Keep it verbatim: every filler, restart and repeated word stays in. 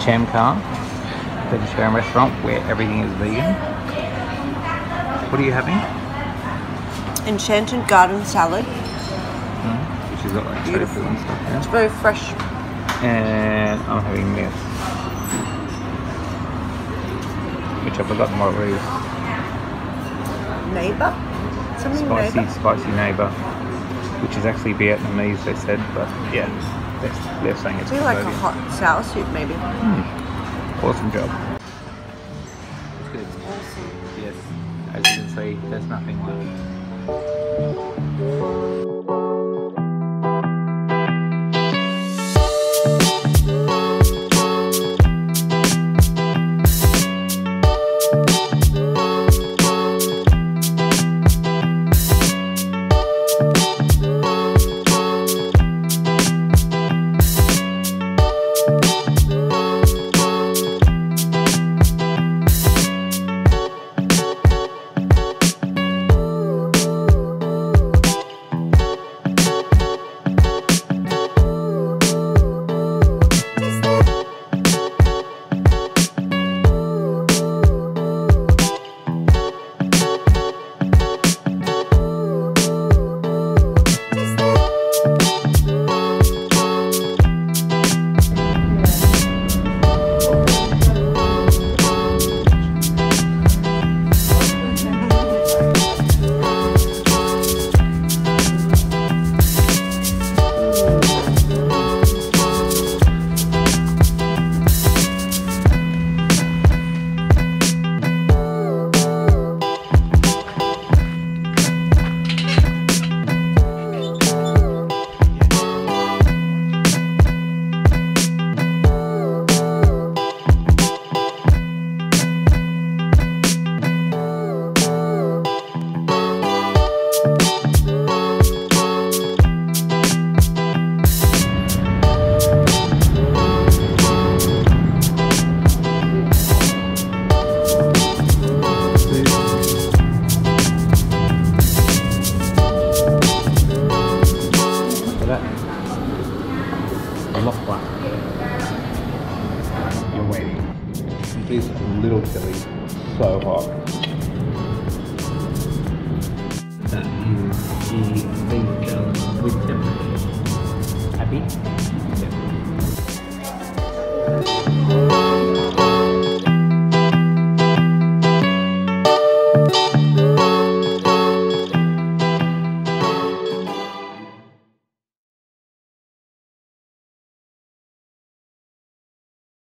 Chamkar vegetarian restaurant where everything is vegan. What are you having? Enchanted garden salad. Mm, which is got like beautiful and stuff. Yeah? It's very fresh. And I'm having this, which I forgot what it is. Neighbour. Something spicy, neighbor? spicy neighbour, which is actually Vietnamese, they said, but yeah. They're, they're saying it's like a hot sour soup, maybe. Mm. Awesome job. It's good. Awesome. Yes. As you can see, there's nothing left. You're waiting. This little chili, so hot. That is the big chili with temperature. Happy?